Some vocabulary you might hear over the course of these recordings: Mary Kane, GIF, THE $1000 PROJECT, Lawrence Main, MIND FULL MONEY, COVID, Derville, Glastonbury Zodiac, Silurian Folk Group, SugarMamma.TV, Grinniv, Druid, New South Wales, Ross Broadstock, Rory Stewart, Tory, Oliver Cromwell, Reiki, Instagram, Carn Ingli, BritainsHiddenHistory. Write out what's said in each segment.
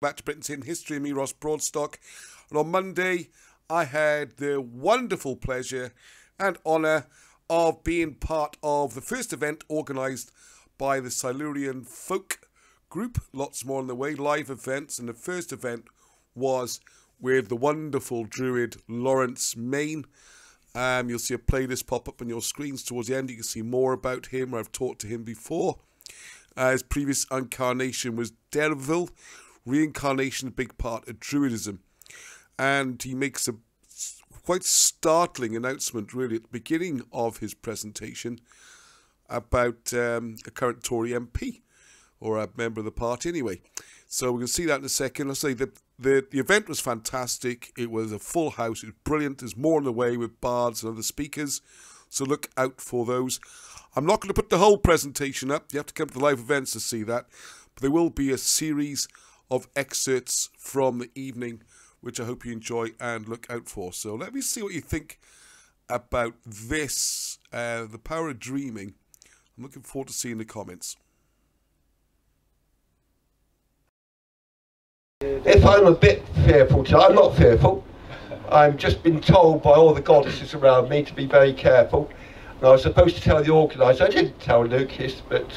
Back to Britain's Hidden History, me Ross Broadstock, and on Monday I had the wonderful pleasure and honour of being part of the first event organised by the Silurian Folk Group. Lots more on the way, live events, and the first event was with the wonderful Druid Lawrence Main. You'll see a playlist pop up on your screens towards the end. You can see more about him. I've talked to him before. His previous incarnation was Derville. Reincarnation, a big part of Druidism, and he makes a quite startling announcement really at the beginning of his presentation about a current Tory MP, or a member of the party anyway, so we can see that in a second. I'll say that the event was fantastic. It was a full house. It was brilliant. There's more on the way with bards and other speakers, so look out for those. I'm not going to put the whole presentation up. You have to come to the live events to see that, but there will be a series of excerpts from the evening, which I hope you enjoy and look out for. So let me see what you think about this, The Power of Dreaming. I'm looking forward to seeing the comments. If I'm a bit fearful, I'm not fearful. I've just been told by all the goddesses around me to be very careful. And I was supposed to tell the organiser, I didn't tell Lucas, but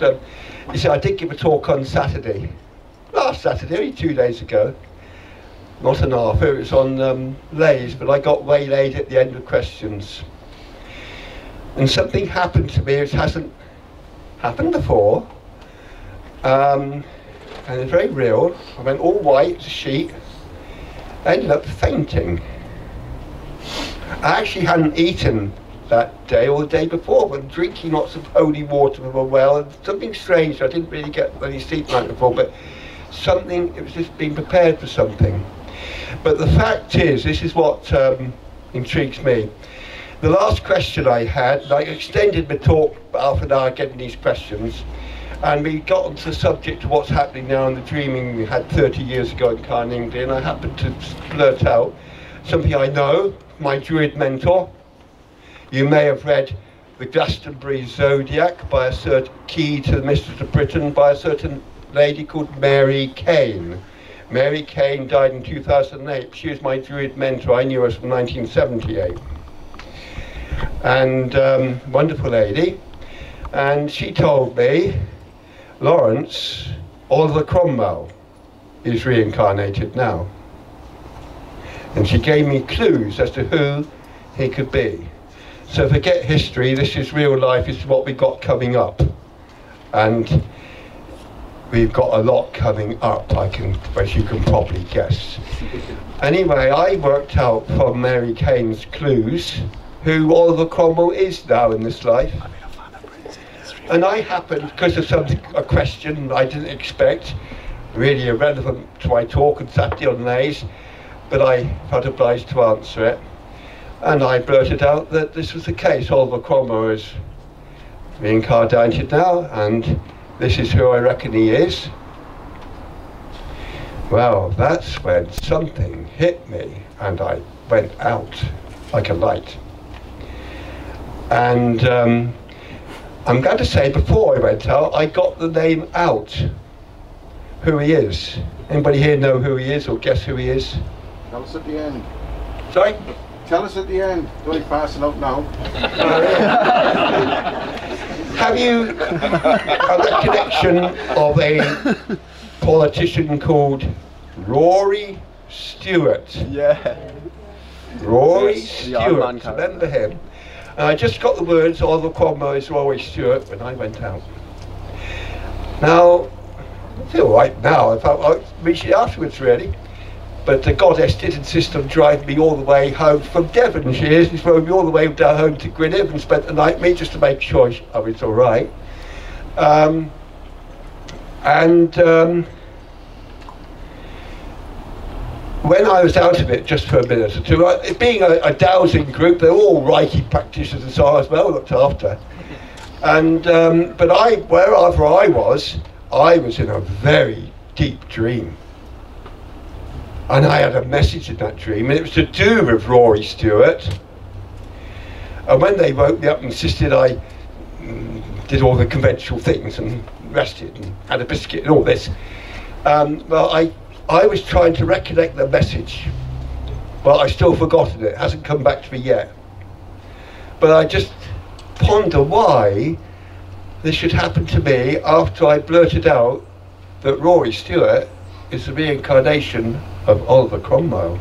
you see, I did give a talk on Saturday. Last Saturday, only 2 days ago, not an Arthur, it was on lays, but I got waylaid at the end of questions. And something happened to me which hasn't happened before, and it's very real. I went all white as a sheet, ended up fainting. I actually hadn't eaten that day or the day before, but drinking lots of holy water from a well, and something strange. I didn't really get any sleep the night before, but something, it was just being prepared for something. But the fact is, this is what intrigues me. The last question I had, I extended my talk half an hour getting these questions, and we got onto the subject of what's happening now in the dreaming we had 30 years ago in Carn Ingli, and I happened to blurt out something I know, my Druid mentor. You may have read the Glastonbury Zodiac by a certain key to the Mistress of Britain by a certain lady called Mary Kane. Mary Kane died in 2008. She was my Druid mentor. I knew her from 1978. And wonderful lady. And she told me, Lawrence, Oliver Cromwell is reincarnated now. And she gave me clues as to who he could be. So forget history. This is real life. This is what we've got coming up. And we've got a lot coming up, as you can probably guess. Anyway, I worked out from Mary Kane's clues who Oliver Cromwell is now in this life. And I happened, because of a question I didn't expect, really irrelevant to my talk on Saturday on Lays, but I felt obliged to answer it. And I blurted out that this was the case. Oliver Cromwell is reincarnated now, and this is who I reckon he is. Well, that's when something hit me, and I went out like a light. And I'm going to say, before I went out, I got the name out, who he is. Anybody here know who he is, or guess who he is? Tell us at the end. Sorry? Tell us at the end. Don't be passing up now. Have you a recollection of a politician called Rory Stewart? Yeah. Rory Stewart, remember him? And I just got the words, Oliver Cromwell is Rory Stewart, when I went out. Now, I feel right now, I felt like reaching afterwards really, but the goddess did insist on driving me all the way home from Devonshire. She drove me all the way down home to Grinniv and spent the night with me just to make sure I was all right. When I was out of it just for a minute or two, being a dowsing group, they're all Reiki practitioners and so I was well looked after. And but wherever I was in a very deep dream. And I had a message in that dream, and it was to do with Rory Stewart. And when they woke me up and insisted I did all the conventional things and rested and had a biscuit and all this, well, I I was trying to recollect the message, but I've still forgotten it. It hasn't come back to me yet. But I just ponder why this should happen to me after I blurted out that Rory Stewart is the reincarnation of Oliver Cromwell.